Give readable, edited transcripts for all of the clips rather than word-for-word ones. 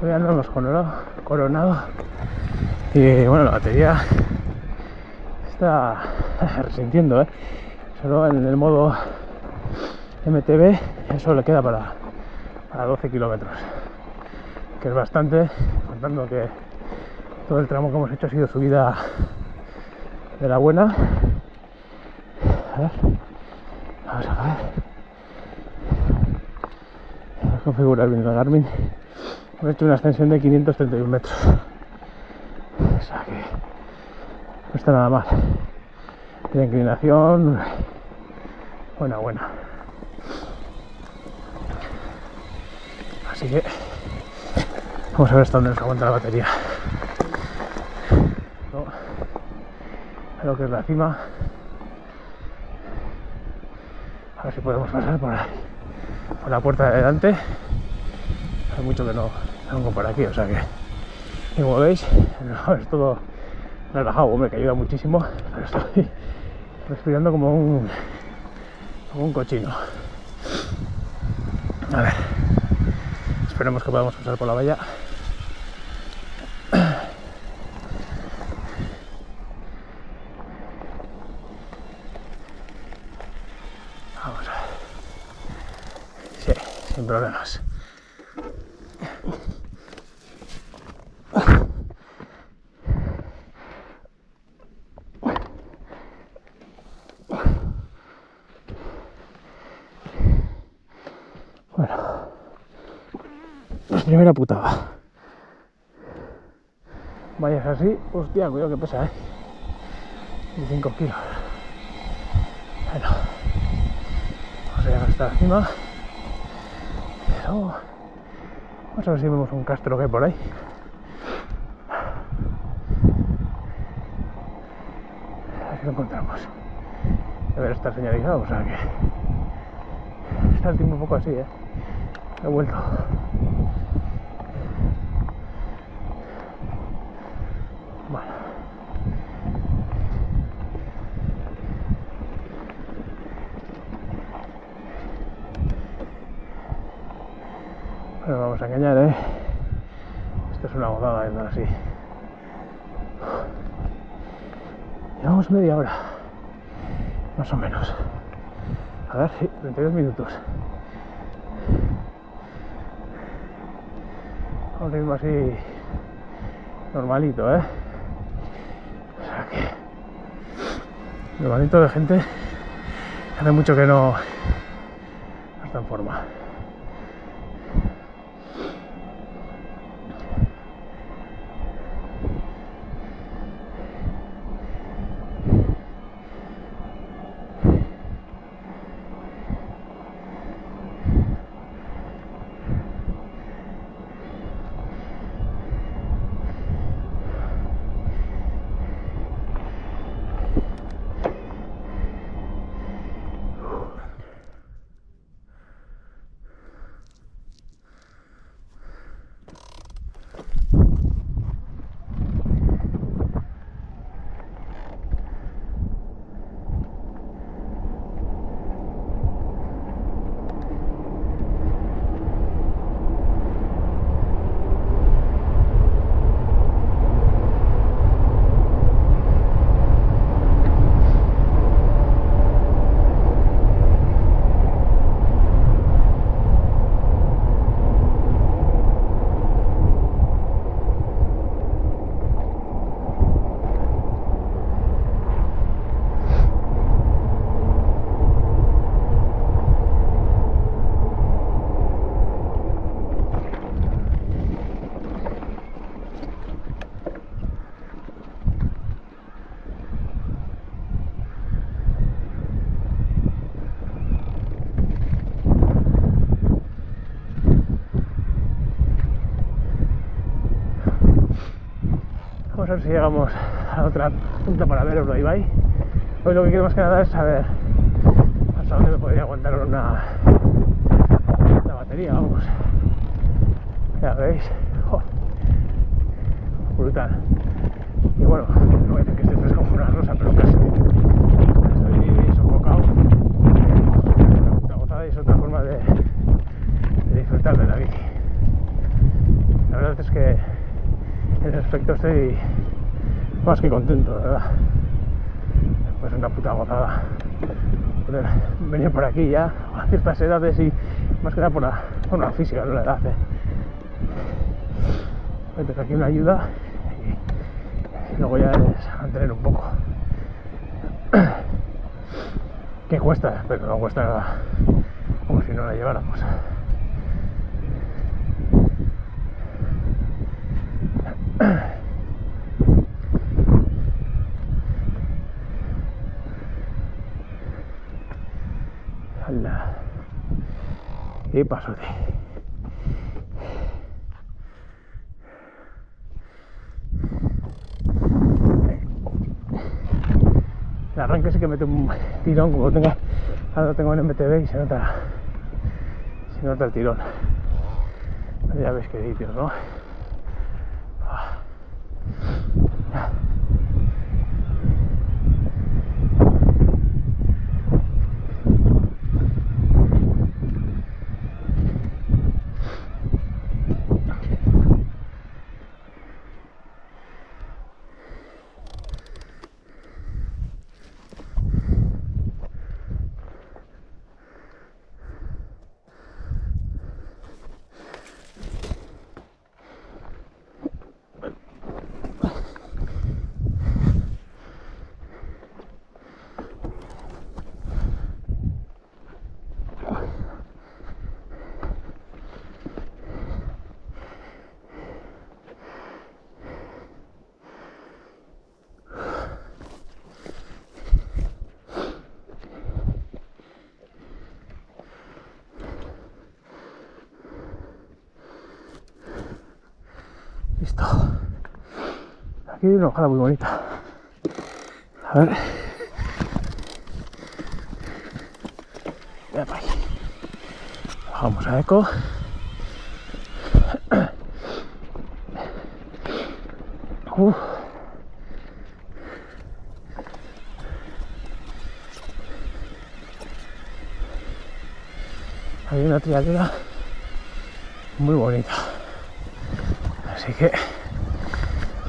todavía no hemos coronado. Y bueno, la batería está resintiendo, ¿eh? Solo en el modo MTB eso le queda para 12 kilómetros, que es bastante, contando que todo el tramo que hemos hecho ha sido subida de la buena. A ver, vamos a ver, a configurar bien el Garmin. Hemos hecho una extensión de 531 metros, o sea que no está nada mal. Tiene inclinación buena. Así que vamos a ver hasta dónde nos aguanta la batería. No, a lo que es la cima. A ver si podemos pasar por la puerta de adelante. Hay mucho que no vengo por aquí, o sea que, como veis, no, es todo relajado, hombre, que ayuda muchísimo, pero estoy respirando como un cochino. A ver, esperemos que podamos pasar por la valla. Vamos a ver. Sí, sin problemas. Primera putada. Vayas así, hostia, cuidado que pesa, ¿eh? 25 kilos. Bueno, vamos a llegar hasta encima. Pero vamos a ver si vemos un castro que hay por ahí. A ver si lo encontramos. Debería estar señalizado, o sea que está el tiempo un poco así, ¿eh? He vuelto. Pero vamos a engañar, ¿eh? Esto es una gozada, ¿verdad? Así. Llevamos media hora, más o menos. A ver, sí, 32 minutos. A un ritmo así normalito, ¿eh? O sea que normalito de gente. Hace mucho que no está en forma. A ver si llegamos a la otra punta para veros lo de Ibai. Hoy lo que quiero más que nada es saber hasta dónde me podría aguantar una batería, vamos. Ya veis, ¡oh! Brutal. Y bueno, no voy a decir que estoy fresco como una rosa, pero casi estoy sofocado. La gozada es otra forma de disfrutar de la bici. La verdad verdad es que en ese aspecto estoy más que contento, de verdad. Pues una puta gozada poder venir por aquí ya a ciertas edades, y más que nada por la física, no la edad, Meter aquí una ayuda y luego ya es mantener un poco. Que cuesta, pero no cuesta nada, como si no la lleváramos. ¡Hala! Y pasote. El arranque sí que mete un tirón, como tengo, ahora lo tengo en MTB, y se nota el tirón. Pero ya veis qué sitios, ¿no? Listo. Aquí hay una hojada muy bonita. A ver. Bajamos a eco. Hay una trialera muy bonita. Así que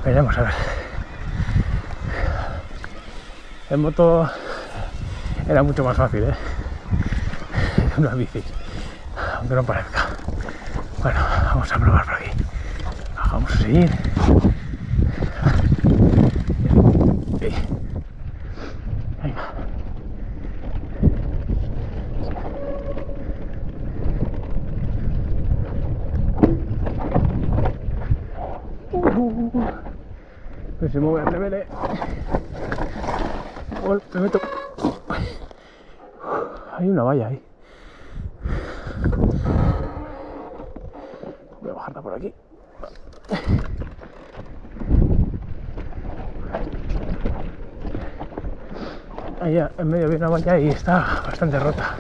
veremos a ver. En moto era mucho más fácil, que una bici, aunque no parezca. Bueno, vamos a probar por aquí. Bajamos a seguir. Pues se mueve el rebelde. Me meto. Hay una valla ahí. Voy a bajarla por aquí. Allá en medio había una valla y está bastante rota.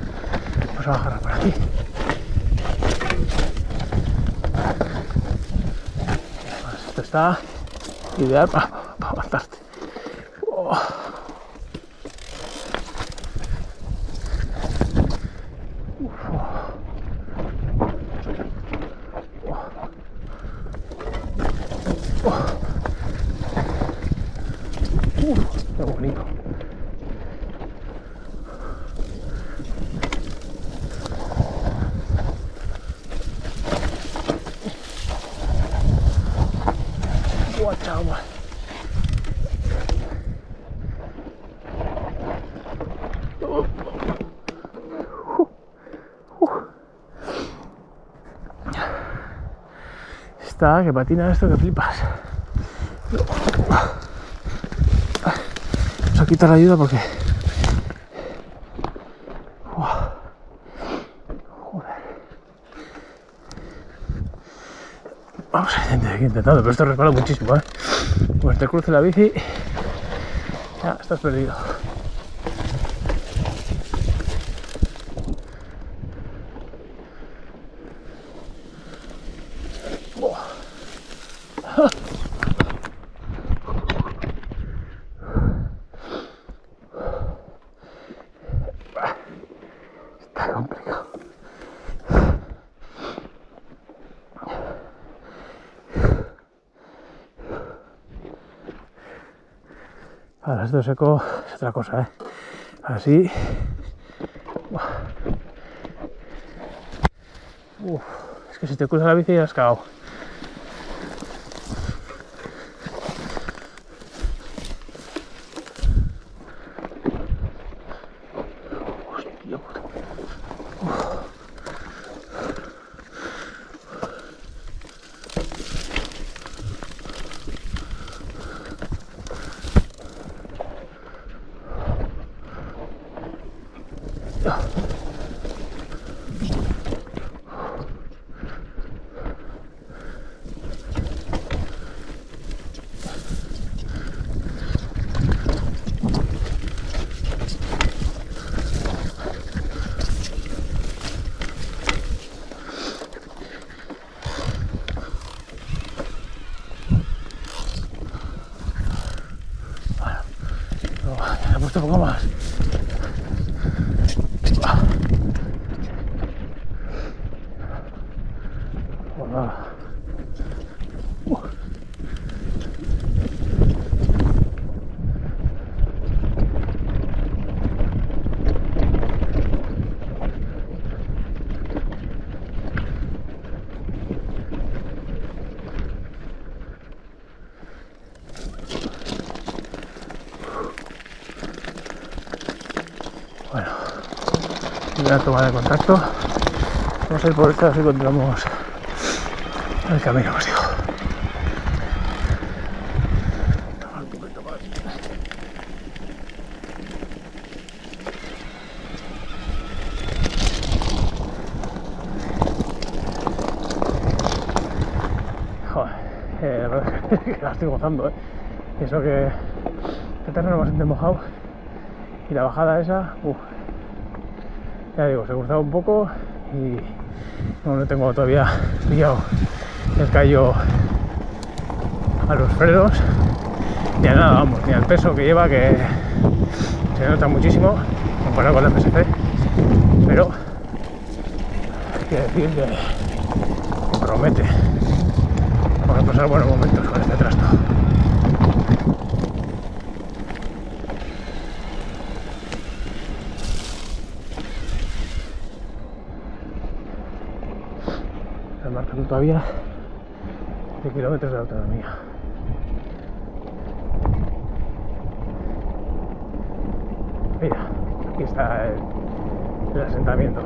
Vamos a bajarla por aquí. Pues esto está ideal para aguantarte. Qué bonito. Está, que patina esto que flipas. Vamos a quitar la ayuda porque... Vamos a intentando, pero esto resbala muchísimo, Pues te cruce la bici, ya estás perdido. Está complicado. Ahora esto seco es otra cosa, ¿eh? Así. Uf, es que si te cruza la bici ya has cagado. Un poco más. La toma de contacto, vamos a ir por esta, si encontramos el camino, os digo. Un poquito más. Joder, la verdad es que la estoy gozando, ¿eh? Y eso que el terreno es bastante mojado y la bajada esa, ya digo, se cruzaba un poco y no tengo todavía pillado el callo a los frenos ni a nada, vamos, ni al peso que lleva, que se nota muchísimo comparado con la MSC, pero hay que decir que promete. Vamos a pasar buenos momentos con este trasto. Todavía de kilómetros de autonomía. Mira, aquí está el asentamiento.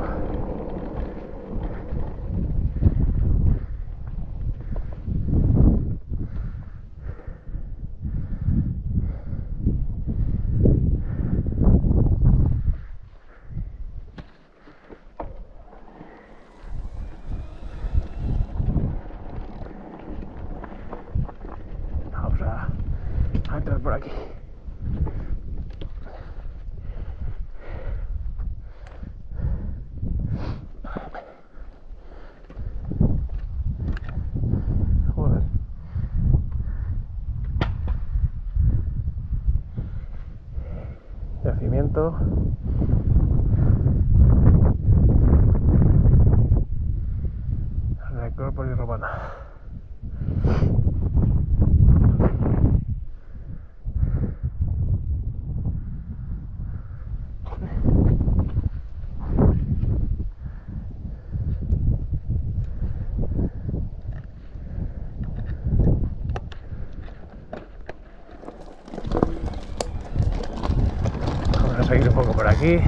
Reactor polirromana. Seguir un poco por aquí.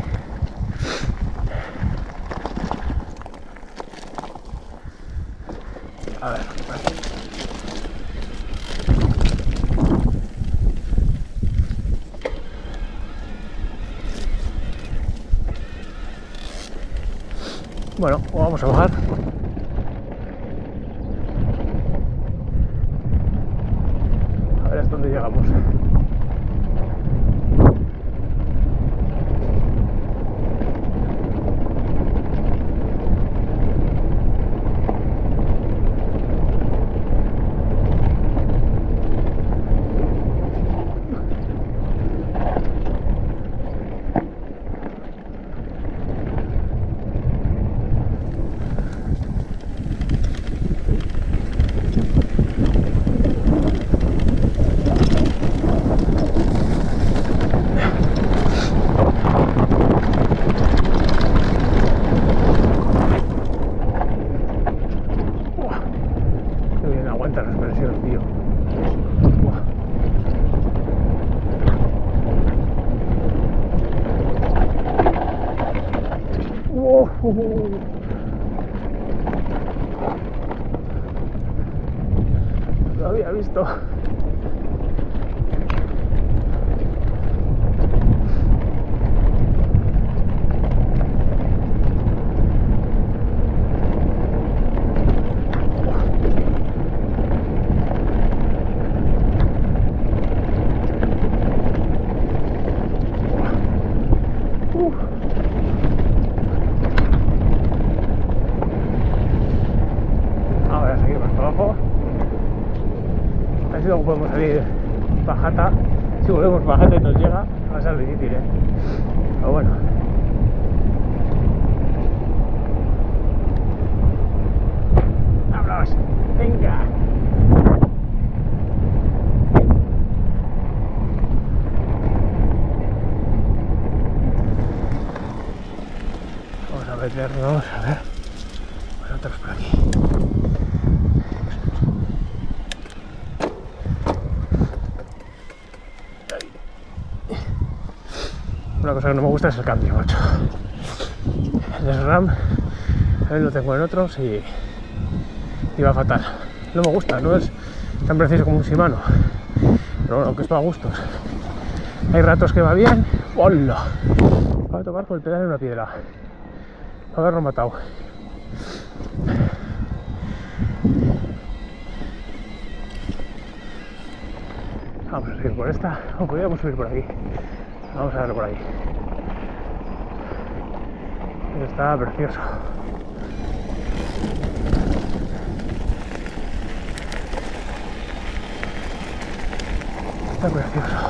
A ver, bueno, vamos a bajar. A ver hasta dónde llegamos. Lo había visto. Luego podemos salir bajata. Si volvemos bajata y nos llega, va a ser difícil, ¿eh? Pero bueno, ¡vámonos! ¡Venga! Vamos a meternos, a ver, nosotros por aquí. Una cosa que no me gusta es el cambio, macho. El SRAM lo tengo en otros y va fatal. No me gusta, no es tan preciso como un Shimano. Pero bueno, que esto a gustos. Hay ratos que va bien. ¡Hola! Voy a tomar por el pedal en una piedra. A haberlo matado. Vamos a seguir por esta. O podríamos subir por aquí. Vamos a verlo por ahí. Está precioso. Está precioso.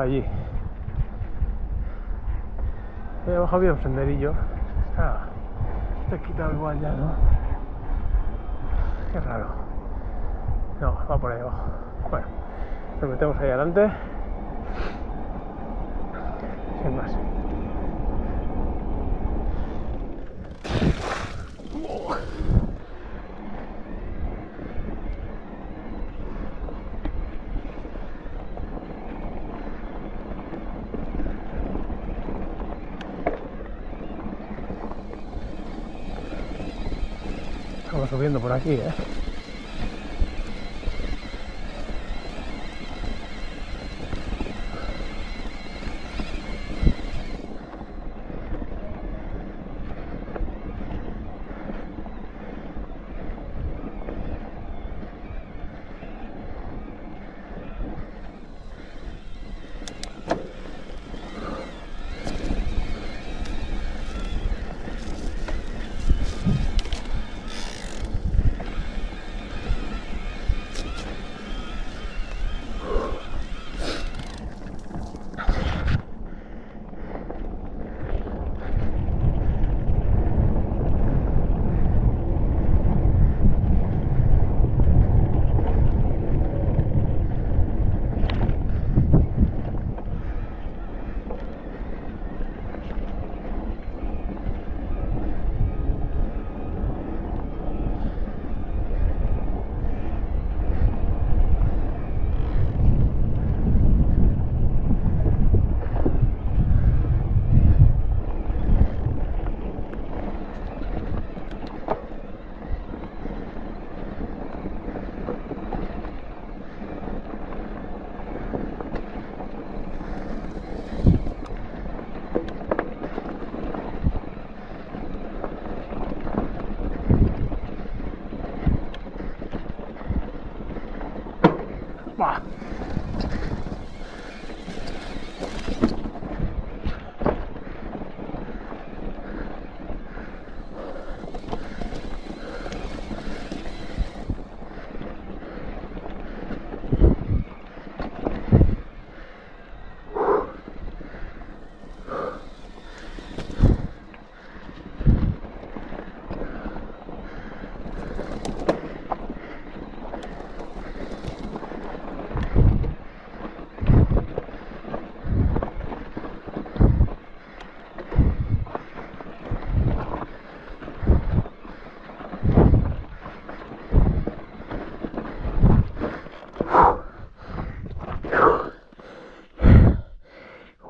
allí. Ahí abajo había un senderillo. Ah, te quita igual ya, ¿no? Qué raro. No, va por ahí abajo. Bueno, nos metemos ahí adelante. Sin más. Estamos subiendo por aquí, ¿eh?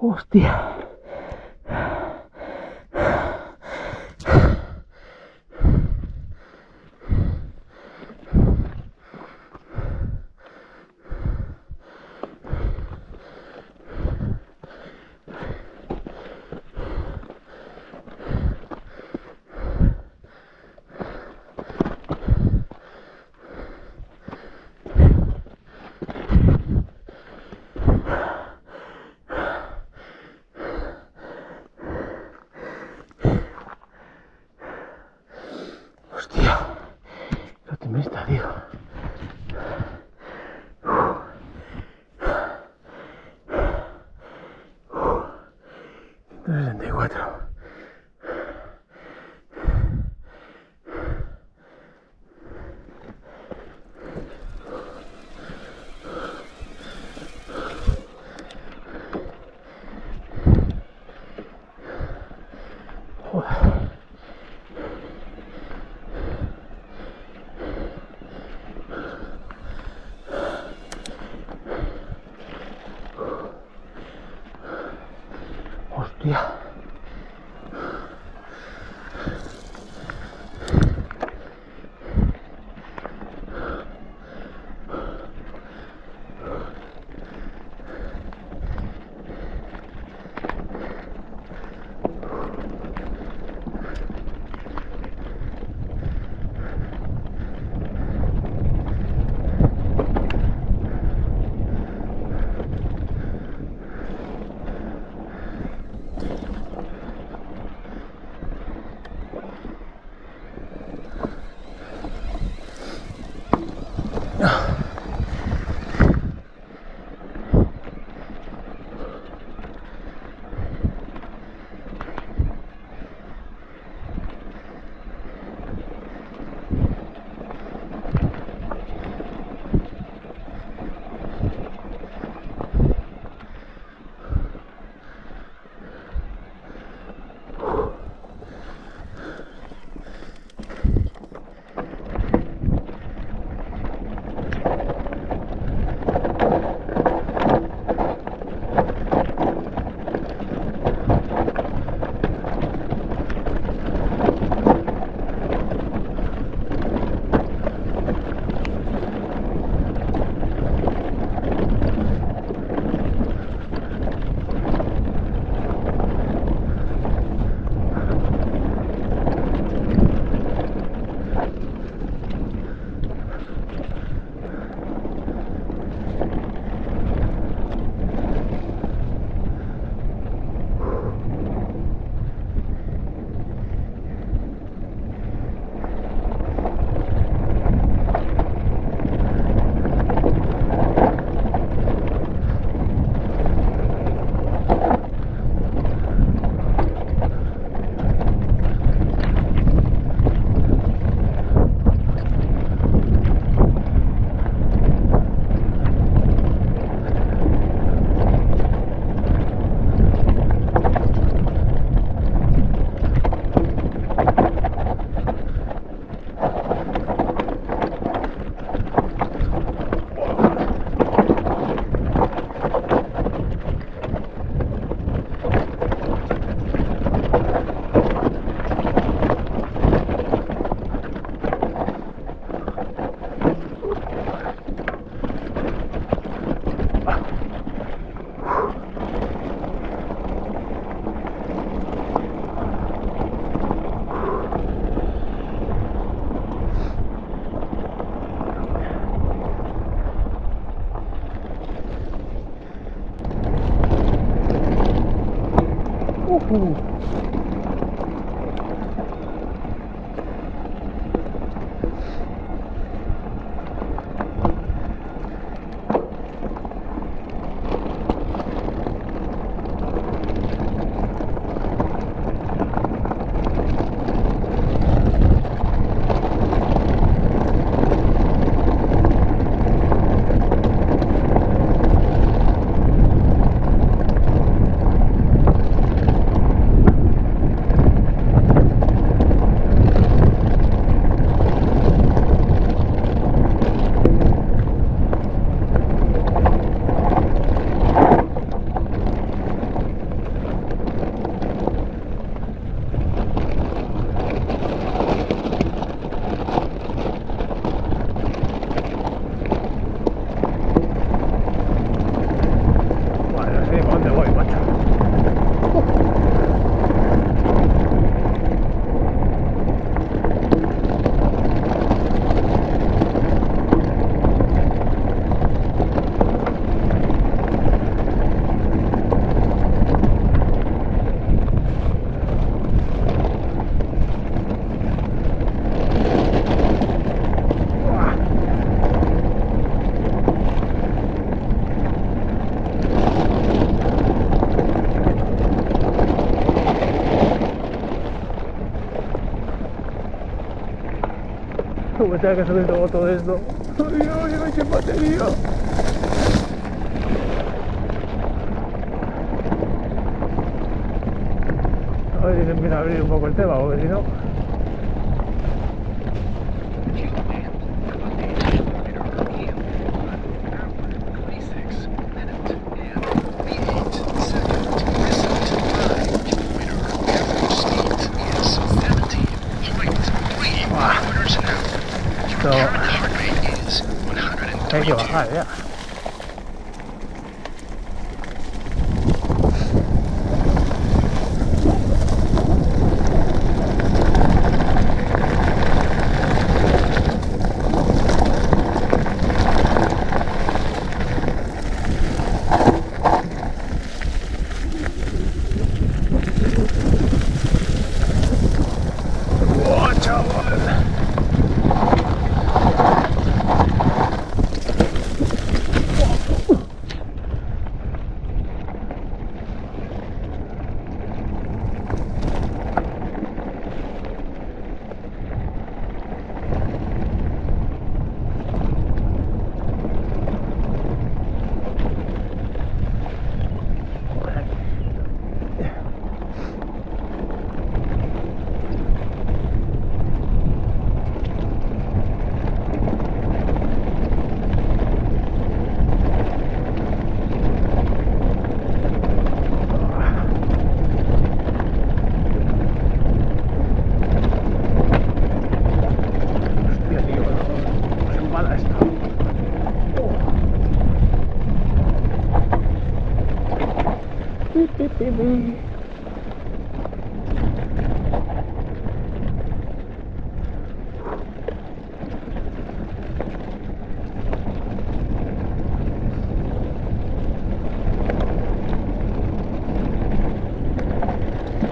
Hostia. Como tenga que subir luego todo esto. ¡Ay, ay, ay, qué batería! A ver si se empieza a abrir un poco el tema, porque si no. Hay que bajar ya.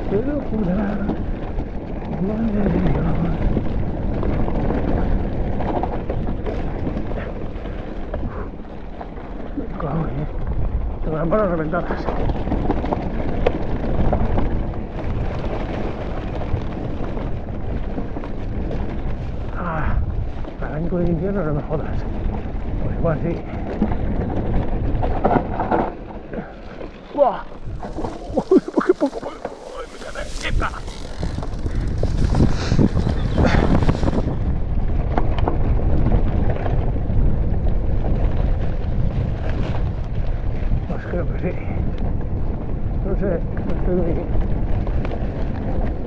¡Qué locura! ¡Madre de Dios! Se me dan para reventadas. Arranco de infierno, no me jodas. Pues igual sí. ¡Guau! ¡Uy, qué poco! ¡Ay, me cae la chica! Creo que sí. No sé, no estoy muy bien.